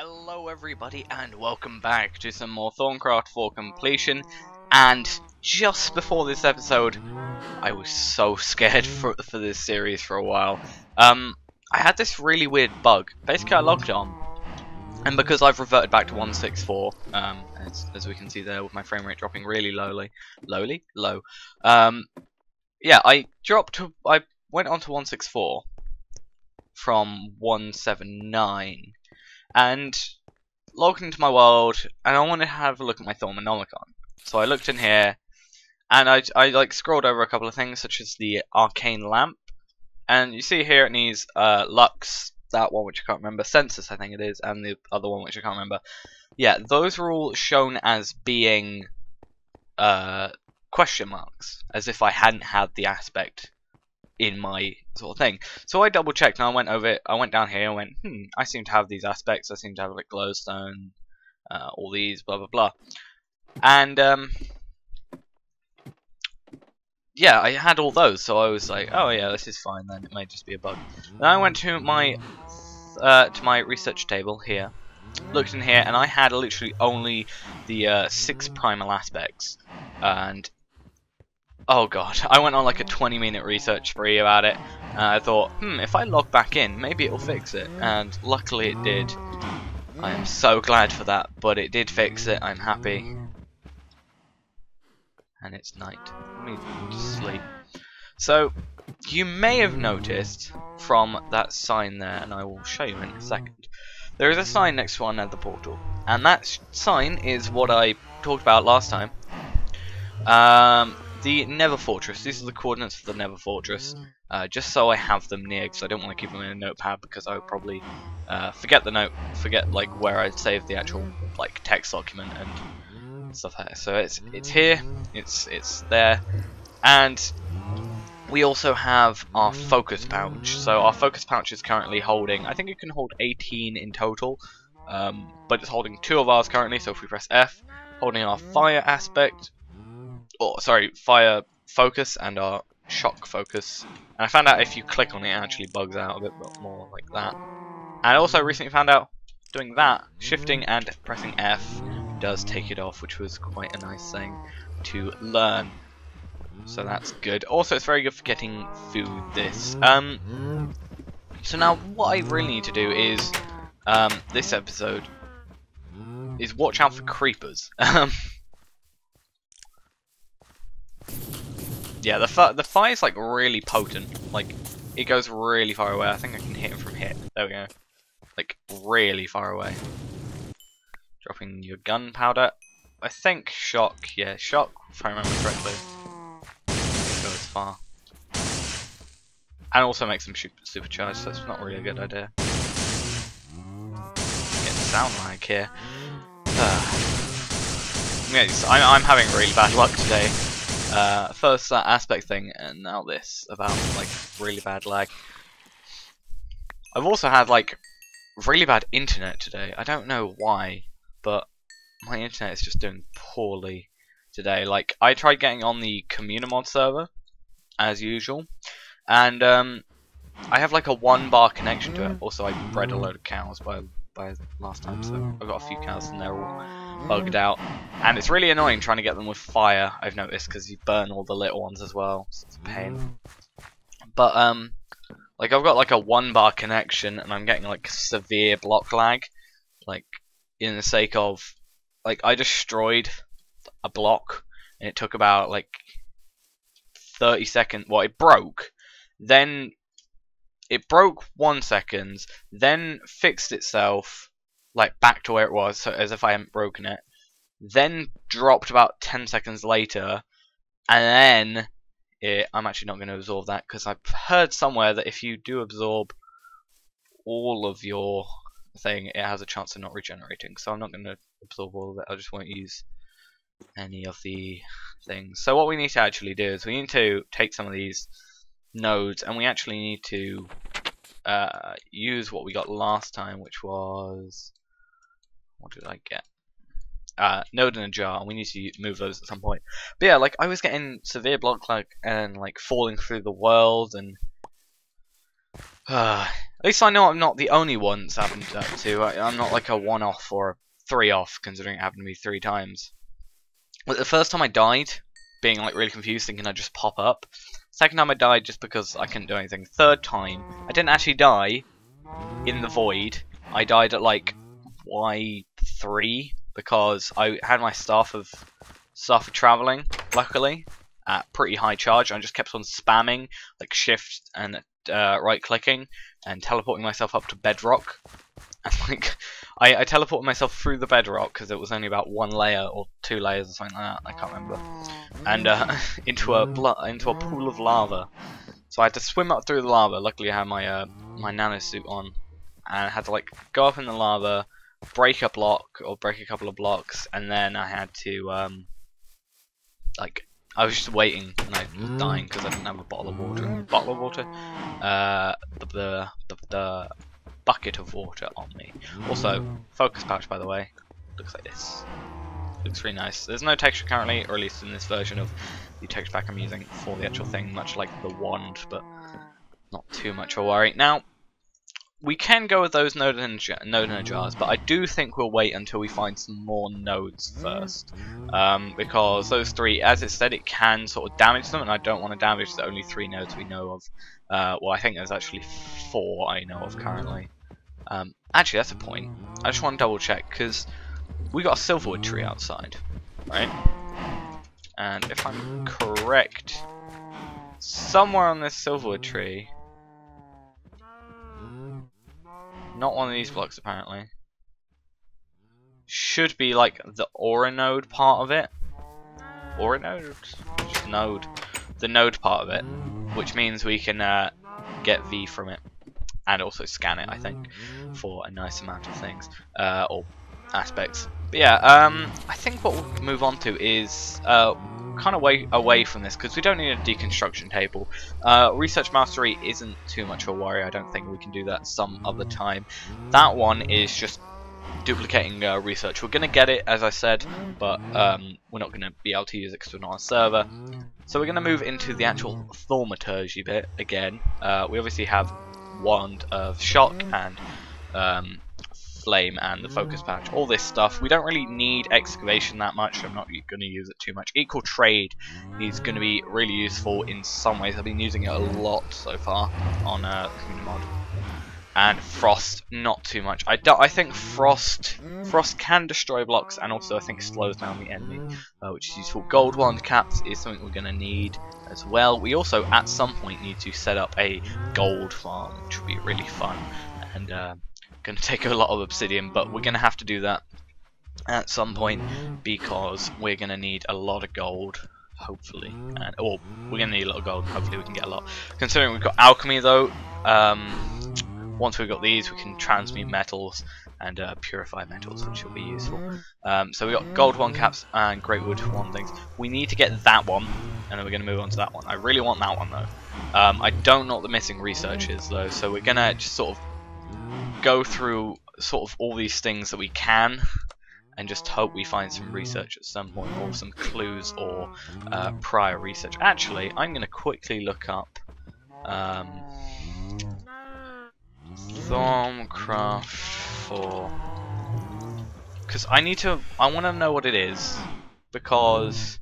Hello everybody and welcome back to some more Thaumcraft 4 completion. And just before this episode, I was so scared for this series for a while. I had this really weird bug. Basically I logged on, and because I've reverted back to 164, as we can see there with my frame rate dropping really low. Yeah, I went on to 164 from 179. And logged into my world, and I wanted to have a look at my Thaumonomicon. So I looked in here, and I like scrolled over a couple of things, such as the arcane lamp. And you see here it needs Lux, that one which I can't remember, Census I think it is, and the other one which I can't remember. Yeah, those are all shown as being question marks, as if I hadn't had the aspect in my sort of thing. So I double checked and I went over it, I went down here and went, I seem to have these aspects, I seem to have like glowstone, all these, blah blah blah. And yeah, I had all those, so I was like, oh yeah, this is fine then, it may just be a bug. Then I went to my research table here, looked in here, and I had literally only the 6 primal aspects, and oh god, I went on like a 20-minute research spree about it. I thought, if I log back in, maybe it'll fix it. And luckily it did. I am so glad for that, but it did fix it. I'm happy. And it's night. Let me just sleep. So, you may have noticed from that sign there, and I will show you in a second, there is a sign next to our nether portal. And that sign is what I talked about last time. The Never Fortress. These are the coordinates for the Never Fortress. Just so I have them near, because I don't want to keep them in a notepad, because I would probably forget like where I'd saved the actual like text document and stuff like that. So it's here, it's there, and we also have our focus pouch. So our focus pouch is currently holding, I think it can hold 18 in total, but it's holding 2 of ours currently. So if we press F, holding our fire aspect. Oh, sorry, fire focus and our shock focus. And I found out if you click on it, it actually bugs out a bit more like that. And I also recently found out doing that, shifting and pressing F does take it off, which was quite a nice thing to learn. So that's good. Also, it's very good for getting food, this. So now what I really need to do is, this episode, is watch out for creepers. Yeah, the fire is like really potent. Like it goes really far away. I think I can hit him from here. There we go. Like really far away. Dropping your gunpowder. I think shock. Yeah, shock. If I remember correctly, it goes far. And also makes them supercharged. So it's not really a good idea. Get sound lag here. Yes, I'm having really bad luck today. First that aspect thing, and now this about like really bad lag. I've also had like really bad internet today. I don't know why, but my internet is just doing poorly today. Like I tried getting on the Communimod server as usual, and I have like a 1 bar connection to it. Also, I bred a load of cows by last time, so I've got a few cows and they're all bugged out, and it's really annoying trying to get them with fire, I've noticed, because you burn all the little ones as well, so it's a pain. But like I've got like a 1 bar connection and I'm getting like severe block lag, like in the sake of like I destroyed a block and it took about like 30 seconds, well it broke, then it broke 1 second, then fixed itself like back to where it was, so as if I hadn't broken it, then dropped about 10 seconds later, and then I'm actually not going to absorb that, because I've heard somewhere that if you do absorb all of your thing, it has a chance of not regenerating, so I'm not going to absorb all of it, I just won't use any of the things. So what we need to actually do is we need to take some of these nodes, and we actually need to use what we got last time, which was, what did I get? Node in a jar, and we need to move those at some point. But yeah, like I was getting severe block lag and like falling through the world, and At least I know I'm not the only one that's happened to. I'm not like a one-off or a three-off, considering it happened to me 3 times. But the first time I died, being like really confused, thinking I'd just pop up. Second time I died just because I couldn't do anything. Third time, I didn't actually die in the void. I died at like Y3 because I had my staff of traveling, luckily, at pretty high charge. I just kept on spamming like shift and right clicking and teleporting myself up to bedrock. And like I teleported myself through the bedrock because it was only about 1 layer or 2 layers or something like that. I can't remember. And into a pool of lava. So I had to swim up through the lava. Luckily, I had my my nano suit on, and I had to like go up in the lava, break a block or break a couple of blocks, and then I had to like. I was just waiting and I was dying because I didn't have a bottle of water. The bucket of water on me. Also, focus pouch, by the way, looks like this. Looks really nice. There's no texture currently, or at least in this version of the texture pack I'm using for the actual thing, much like the wand, but not too much of a worry. Now, we can go with those node in jars, but I do think we'll wait until we find some more nodes first, because those 3, as it said, it can sort of damage them, and I don't want to damage the only 3 nodes we know of. Well, I think there's actually 4 I know of currently. Actually, that's a point. I just want to double check because we got a silverwood tree outside, right? And if I'm correct, somewhere on this silverwood tree. Not one of these blocks, apparently. Should be like the aura node part of it. Aura node? Just node. The node part of it. Which means we can get V from it. And also scan it, I think. For a nice amount of things. Or aspects. But yeah, I think what we'll move on to is kind of way away from this because we don't need a deconstruction table. Research mastery isn't too much of a worry. I don't think we can do that some other time. That one is just duplicating research. We're going to get it, as I said, but we're not going to be able to use it because we're not on a server. So we're going to move into the actual Thaumaturgy bit again. We obviously have Wand of Shock and Flame and the focus pouch, all this stuff. We don't really need excavation that much. I'm not going to use it too much. Equal trade is going to be really useful in some ways. I've been using it a lot so far on Communimod. And frost, not too much. I think frost can destroy blocks, and also I think slows down the enemy, which is useful. Gold wand caps is something we're going to need as well. We also at some point need to set up a gold farm, which would be really fun. And going to take a lot of obsidian, but we're going to have to do that at some point because we're going to need a lot of gold, hopefully. And, or we're going to need a lot of gold, hopefully we can get a lot. Considering we've got alchemy though, once we've got these we can transmute metals and purify metals, which will be useful. So we've got gold one caps and greatwood one things. We need to get that one and then we're going to move on to that one. I really want that one though. I don't know what the missing research is though, so we're going to just sort of go through sort of all these things that we can and just hope we find some research at some point or some clues or prior research. Actually, I'm going to quickly look up Thaumcraft 4 because I want to know what it is because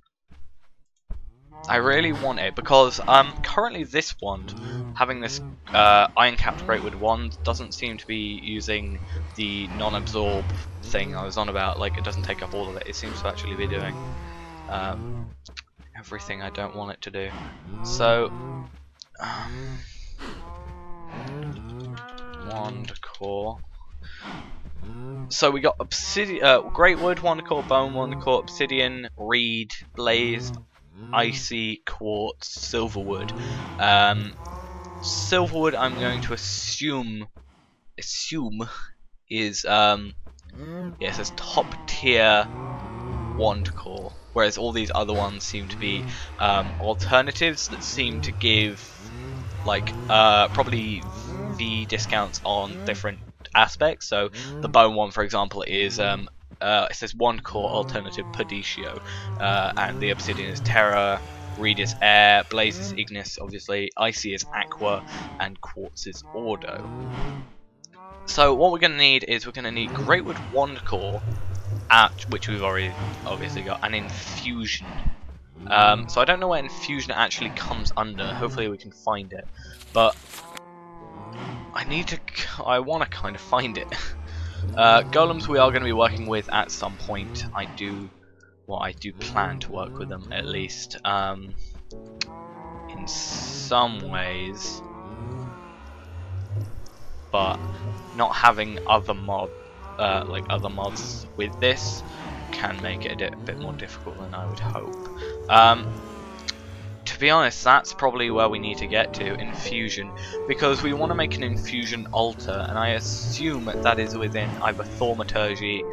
I really want it because currently this wand, having this iron-capped greatwood wand, doesn't seem to be using the non-absorb thing I was on about. Like it doesn't take up all of it. It seems to actually be doing everything I don't want it to do. So wand core. So we got obsidian, greatwood, wand core, bone, wand core, obsidian, reed, blaze. Icy, quartz, silverwood. Silverwood I'm going to assume is yeah, it says top tier wand core, whereas all these other ones seem to be alternatives that seem to give like probably V discounts on different aspects. So the bone one, for example, is it says wand core alternative Pedicio, and the obsidian is Terra, Reed is Aer, Blaze is Ignis, obviously, Icy is Aqua, and Quartz is Ordo. So what we're going to need is we're going to need Greatwood Wand Core, which we've already obviously got, and Infusion. So I don't know where Infusion actually comes under, hopefully we can find it, but I want to kind of find it. Golems we are going to be working with at some point. I do plan to work with them, at least, in some ways, but not having other mods with this can make it a bit more difficult than I would hope. To be honest, that's probably where we need to get to, Infusion, because we want to make an Infusion altar, and I assume that is within either Thaumaturgy,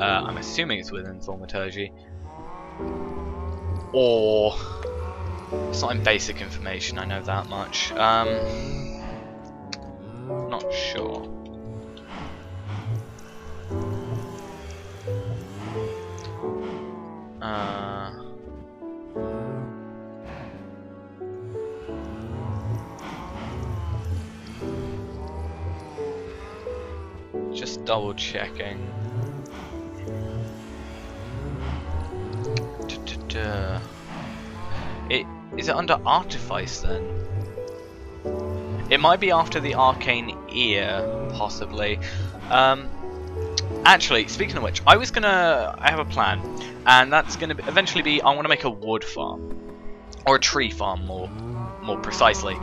I'm assuming it's within Thaumaturgy, or it's not in basic information, I know that much. Not sure. Just double checking. Is it under Artifice then? It might be after the Arcane Ear, possibly. Actually, speaking of which, I have a plan, and that's gonna eventually be I want to make a wood farm, or a tree farm, more precisely.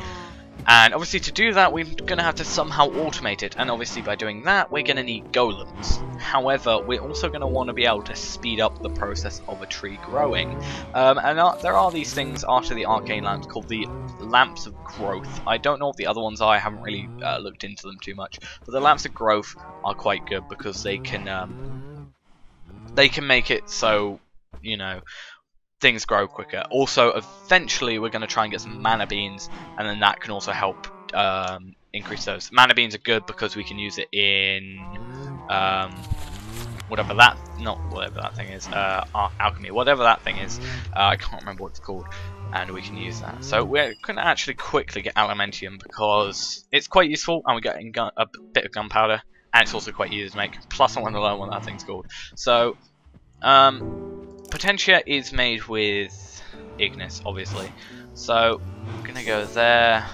And obviously to do that, we're going to have to somehow automate it, and obviously by doing that, we're going to need golems. However, we're also going to want to be able to speed up the process of a tree growing. And there are these things after the arcane lamps called the Lamps of Growth. I don't know what the other ones are, I haven't really looked into them too much. But the Lamps of Growth are quite good because they can make it so, you know, things grow quicker. Also, eventually we're going to try and get some mana beans, and then that can also help increase those. Mana beans are good because we can use it in alchemy, whatever that thing is. I can't remember what it's called, and we can use that. So we're going to actually quickly get Alimentium because it's quite useful, and we're getting a bit of gunpowder, and it's also quite easy to make. Plus, I want to learn what that thing's called. So, Potentia is made with Ignis, obviously. So, I'm going to go there.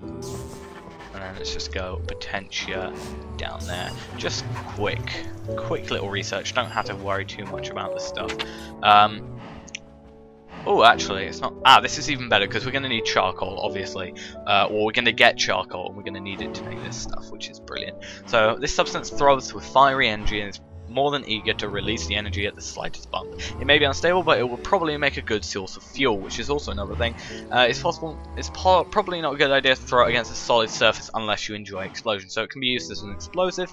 And then let's just go Potentia down there. Just quick little research. Don't have to worry too much about this stuff. Oh, actually, it's not. Ah, this is even better because we're going to need charcoal, obviously. Or we're going to get charcoal and we're going to need it to make this stuff, which is brilliant. So, this substance throbbs with fiery energy and is more than eager to release the energy at the slightest bump. It may be unstable, but it will probably make a good source of fuel, which is also another thing. It's probably not a good idea to throw it against a solid surface unless you enjoy explosion. So, it can be used as an explosive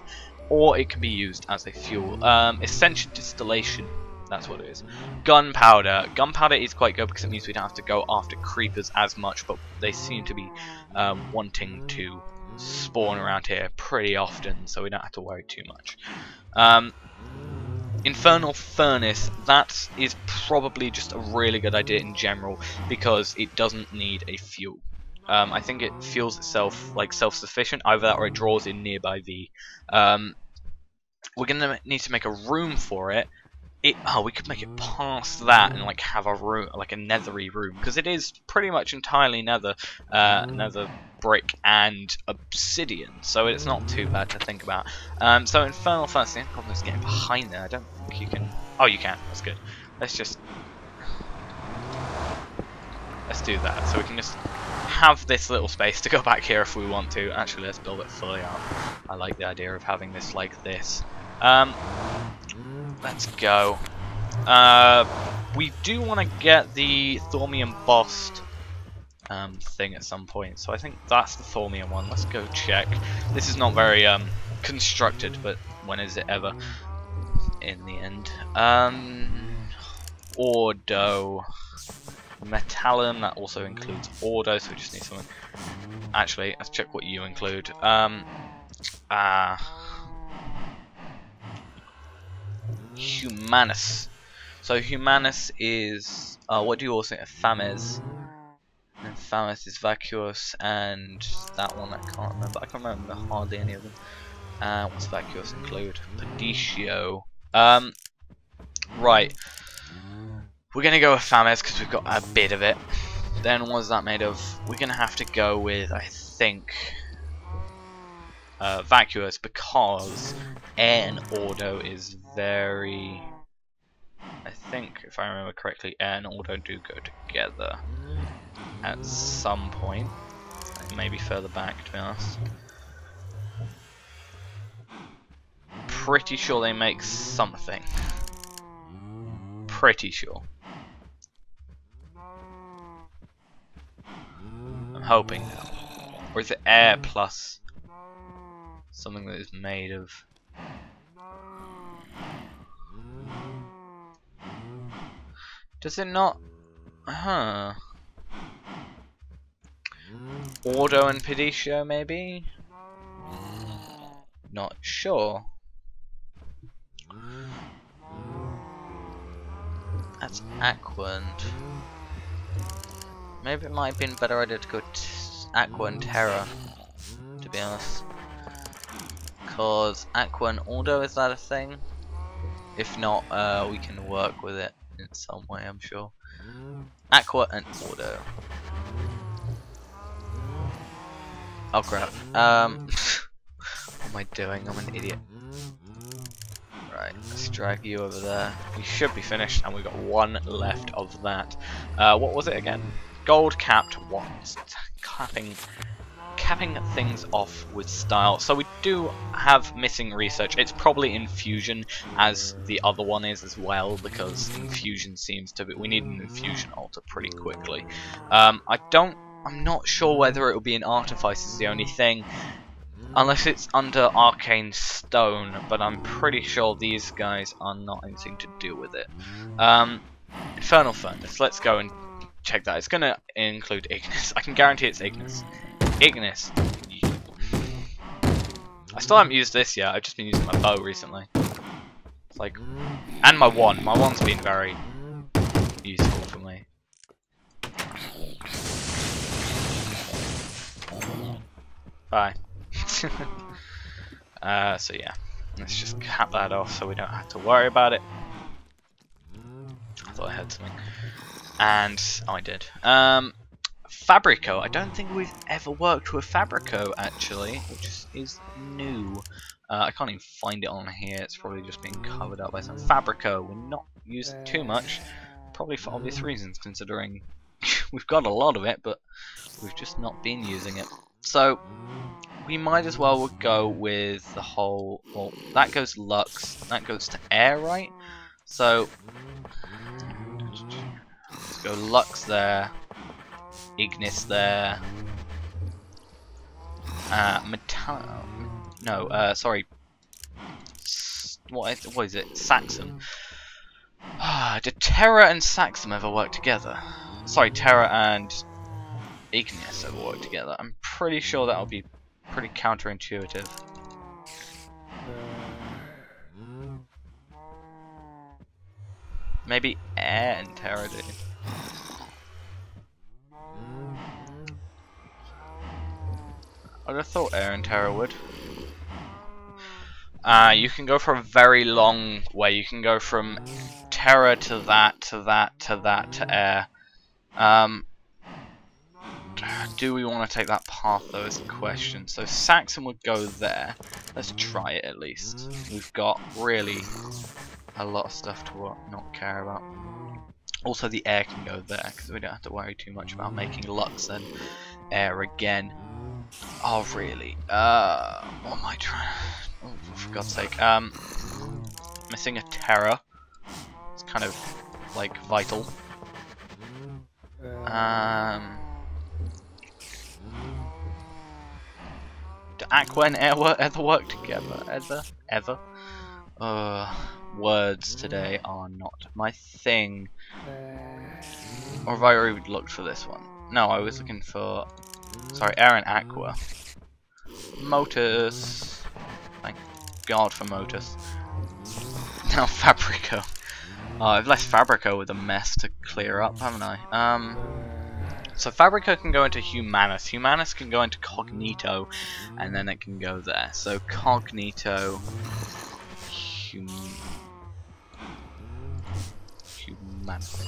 or it can be used as a fuel. Essentia distillation. That's what it is. Gunpowder. Gunpowder is quite good because it means we don't have to go after creepers as much, but they seem to be wanting to spawn around here pretty often, so we don't have to worry too much. Infernal Furnace. That is probably just a really good idea in general because it doesn't need a fuel. I think it fuels itself like self-sufficient, either that or it draws in nearby V. We're going to need to make a room for it. We could make it past that and like have a room, like a nethery room, because it is pretty much entirely nether brick and obsidian, so it's not too bad to think about. So Infernal Furnace, the only problem is getting behind there. I don't think you can. Oh, you can. That's good. Let's do that. So we can just have this little space to go back here if we want to. Actually, let's build it fully up. I like the idea of having this like this. Let's go. We do want to get the Thormium bossed thing at some point, so I think that's the Thormium one. Let's go check. This is not very constructed, but when is it ever? In the end. Ordo. Metallum, that also includes Ordo, so we just need something. Actually, let's check what you include. Humanus. So Humanus is what do you all think of Fames? And Fames is Vacuous, and that one I can't remember. I can't remember hardly any of them. What's Vacuous include? Pedicio. Right. We're gonna go with Fames because we've got a bit of it. Then what's that made of? We're gonna have to go with, I think, Vacuous, because Aer and Ordo is very... I think, if I remember correctly, Aer and Ordo do go together at some point. Maybe further back, to be honest. Pretty sure they make something. Pretty sure. I'm hoping now. Or is it Aer plus something that is made of? Does it not? Huh. Ordo and Pedicio, maybe? Not sure. That's Aqua and... maybe it might have been a better idea to go Aqua and Terra, to be honest. Because Aqua and Ordo, is that a thing? If not, we can work with it in some way, I'm sure. Aqua and Ordo. Oh crap. What am I doing? I'm an idiot. Right, let's drag you over there. You should be finished, and we've got one left of that. What was it again? Gold capped wands. Capping things off with style. So we do have missing research. It's probably Infusion, as the other one is as well, because Infusion seems to be... we need an Infusion altar pretty quickly. I'm not sure whether it will be an artifice is the only thing, unless it's under Arcane Stone, but I'm pretty sure these guys are not anything to do with it. Infernal Furnace, let's go and check that. It's going to include Ignis. I can guarantee it's Ignis. Ignis. I still haven't used this yet, I've just been using my bow recently. It's like, and my wand. My wand's been very useful for me. Bye. So yeah, let's just cap that off so we don't have to worry about it. I thought I heard something, and oh, I did. Fabrico. I don't think we've ever worked with Fabrico actually, which is new. I can't even find it on here. It's probably just been covered up by some Fabrico. We're not using too much, probably for obvious reasons, considering we've got a lot of it, but we've just not been using it. So we might as well go with the whole... well, that goes Lux, that goes to Aer, right? So let's go Lux there, Ignis there, what is it? Saxon. Did Terra and Saxon ever work together? Sorry, Terra and Ignis ever work together? I'm pretty sure that'll be pretty counterintuitive. Maybe Aer and Terra do. I'd have thought Aer and Terra would. You can go for a very long way. You can go from Terra to that, to that, to that, to Aer. Do we want to take that path though is the question. So Saxon would go there. Let's try it at least. We've got really a lot of stuff to not care about. Also the Aer can go there because we don't have to worry too much about making Lux and Aer again. Oh really? What am I trying? Oh, for God's sake. Missing a Terra. It's kind of like vital. Do Aqua and Aer ever work together? Ever? Words today are not my thing. Or have I already looked for this one? No, I was looking for... sorry, Aer and Aqua. Motus. Thank God for Motus. now Fabrico. Oh, I've left Fabrico with a mess to clear up, haven't I? So Fabrico can go into Humanus. Humanus can go into Cognito, and then it can go there. So Cognito, Humanus.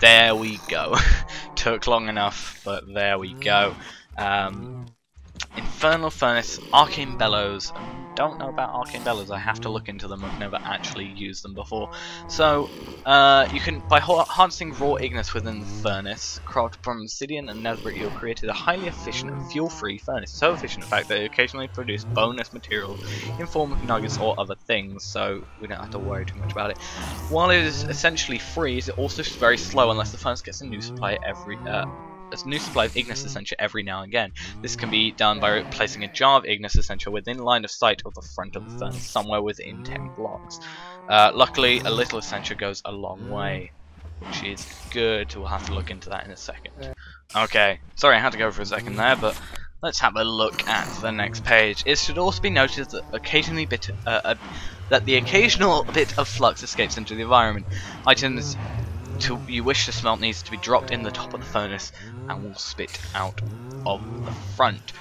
There we go. Took long enough, but there we go. Infernal Furnace, Arcane Bellows. Don't know about Arcane Bellows. I have to look into them. I've never actually used them before. So you can, by harnessing raw Ignis within the furnace, crafted from obsidian and netherite, you'll create a highly efficient and fuel-free furnace. So efficient, in fact, that it occasionally produces bonus material in form of nuggets or other things. So we don't have to worry too much about it. While it is essentially free, it's also very slow unless the furnace gets a new supply every. A new supply of Ignis Essentia every now and again. This can be done by placing a jar of Ignis Essentia within line of sight of the front of the furnace, somewhere within 10 blocks. Luckily, a little Essentia goes a long way, which is good. We'll have to look into that in a second. Okay, sorry I had to go for a second there, but let's have a look at the next page. It should also be noted that occasionally the occasional bit of flux escapes into the environment. Items you wish to smelt needs to be dropped in the top of the furnace and will spit out of the front.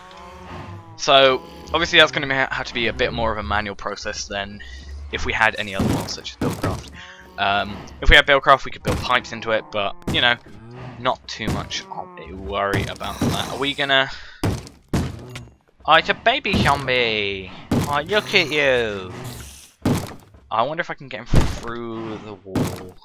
So obviously that's going to have to be a bit more of a manual process than if we had any other ones such as Billcraft. If we had Billcraft we could build pipes into it, but you know, not too much of a worry about that. Are we gonna... Oh, it's a baby zombie! Oh, look at you! I wonder if I can get him through the wall.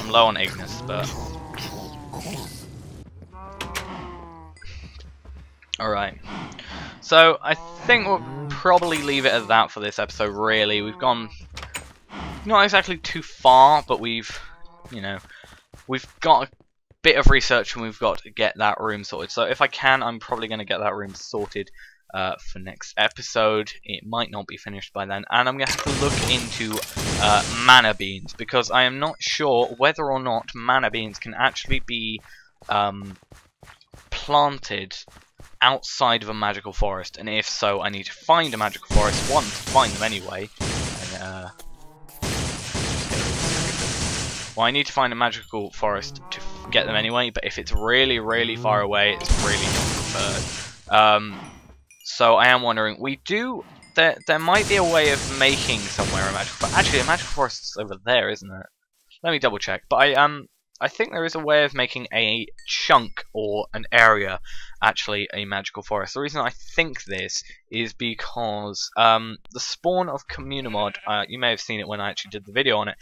I'm low on Ignis, but... Alright. So, I think we'll probably leave it at that for this episode, really. We've gone... not exactly too far, but we've... you know... we've got a bit of research and we've got to get that room sorted. So, if I can, I'm probably going to get that room sorted for next episode. It might not be finished by then. And I'm going to have to look into... mana beans, because I am not sure whether or not mana beans can actually be planted outside of a magical forest, and if so, I need to find a magical forest, one, to find them anyway, and, well, I need to find a magical forest to get them anyway, but if it's really, really far away, it's really not preferred. So I am wondering, we do... There might be a way of making somewhere a magical forest. Actually, a magical forest is over there, isn't it? Let me double check. But I think there is a way of making a chunk or an area actually a magical forest. The reason I think this is because the spawn of Communimod, you may have seen it when I actually did the video on it,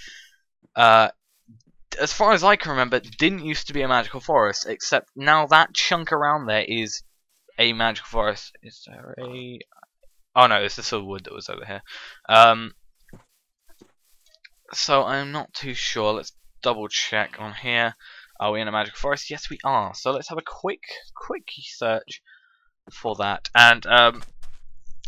as far as I can remember, it didn't used to be a magical forest, except now that chunk around there is a magical forest. Is there a... oh no, it's the silverwood that was over here. So I'm not too sure. Let's double check on here. Are we in a magical forest? Yes, we are. So let's have a quick search for that. And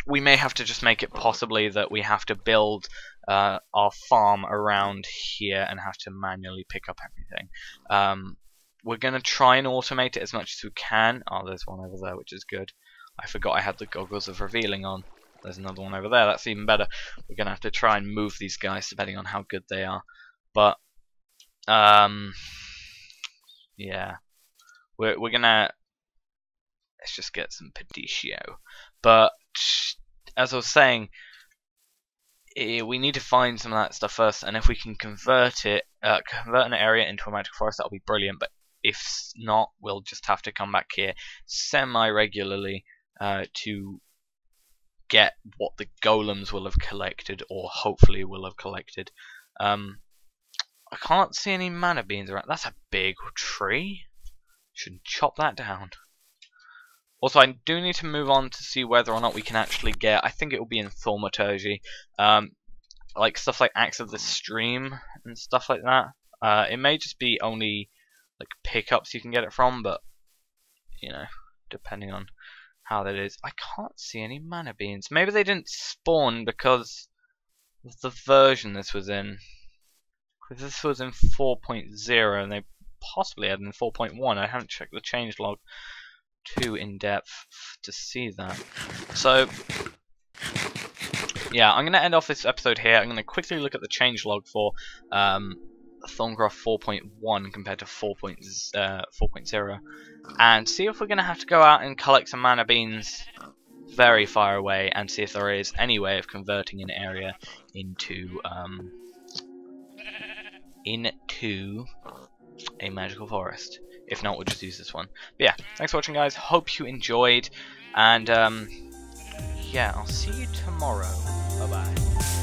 we may have to just make it possibly that we have to build our farm around here and have to manually pick up everything. We're going to try and automate it as much as we can. Oh, there's one over there, which is good. I forgot I had the goggles of revealing on. There's another one over there, that's even better. We're going to have to try and move these guys depending on how good they are. But, yeah. We're going to... let's just get some Pedicio. But, as I was saying, we need to find some of that stuff first, and if we can convert an area into a magical forest, that'll be brilliant. But if not, we'll just have to come back here semi-regularly to get what the golems will have collected, or hopefully will have collected. I can't see any mana beans around. That's a big tree. Should chop that down. Also, I do need to move on to see whether or not we can actually get... I think it will be in Thaumaturgy. Like stuff like Acts of the Stream and stuff like that. It may just be only like pickups you can get it from, but you know, depending on how that is. I can't see any mana beans. Maybe they didn't spawn because of the version this was in. Because this was in 4.0 and they possibly added in 4.1. I haven't checked the changelog too in depth to see that. So yeah, I'm going to end off this episode here. I'm going to quickly look at the changelog for Thaumcraft 4.1 compared to 4.0 and see if we're going to have to go out and collect some mana beans very far away and see if there is any way of converting an area into a magical forest. If not, we'll just use this one. But yeah, thanks for watching, guys. Hope you enjoyed, and yeah, I'll see you tomorrow. Bye bye.